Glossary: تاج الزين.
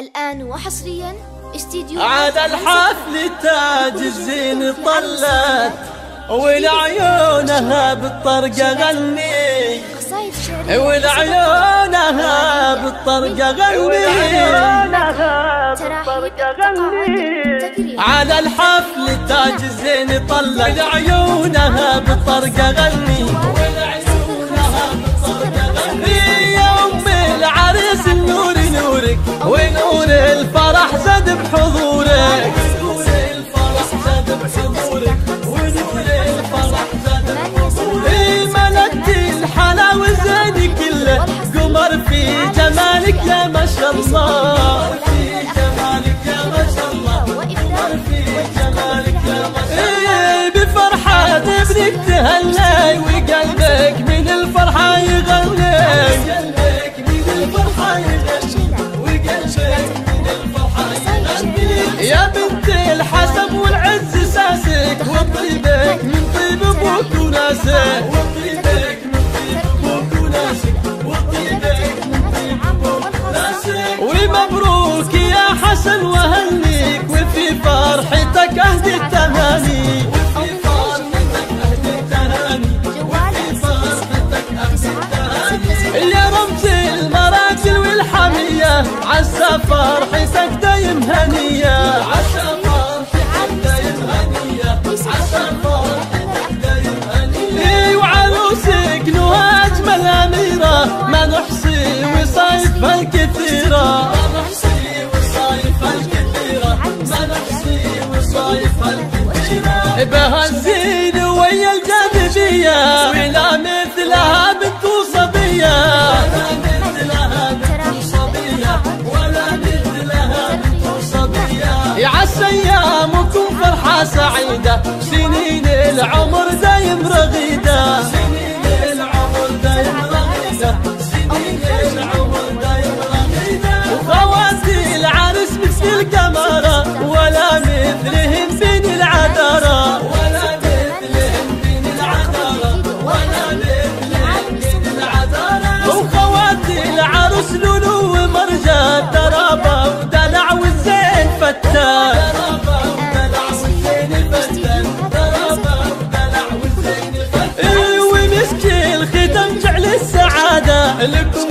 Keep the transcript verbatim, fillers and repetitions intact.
الآن وحصريا استديو عاد الحفل تاج الزين طلت ولعيونها بالطرقة غني ولعيونها بالطرقة غني عاد الحفل تاج الزين طلت ولعيونها بالطرقة غني ونور الفرح زاد بحضورك ونور الفرح زاد بحضورك ونور الفرح زاد بحضورك ملكتي الحلاوة زيني كله قمر في جمالك يا ما شاء الله قمر في جمالك يا ما شاء الله قمر في جمالك يا ما شاء الله بفرحة ابنك تهلي وقلبك من الفرحة يغلي يا بنت الحسب والعز ساسك وطيبك من طيب ابوك وناسك وطيبك من طيب ابوك وناسك وطيبك من طيب ابوك وناسك ومبروك يا حسن وهنيك وفي فرحتك اهدي التهاني وفي فرحتك اهدي التهاني وفي فرحتك اهدي التهاني يا رمز المراجل والحمية عسى فرحتك دايم هنية ما نحصي وصايفها الكثيرة ما نحصي وصايفها الكثيرة ما نحصي وصايفها الكثيرة بها الزين ويا الجاذبية ولا مثلها بنت وصبية ولا مثلها بنت وصبية ولا مثلها بنت وصبية يعسى أيامكم فرحة سعيدة سنين العمر دايم رغيدة وخواتي العرس مثل الكمارة ولا مثلهم بين العذارة ولا مثلهم بين العذارة ولا مثلهم بين العذارة وخواتي العرس لولو ومرجان درابة ودلع والزين فتان درابة ودلع والزين فتان درابة ودلع والزين فتان ومسكي الختم جعل السعادة لكم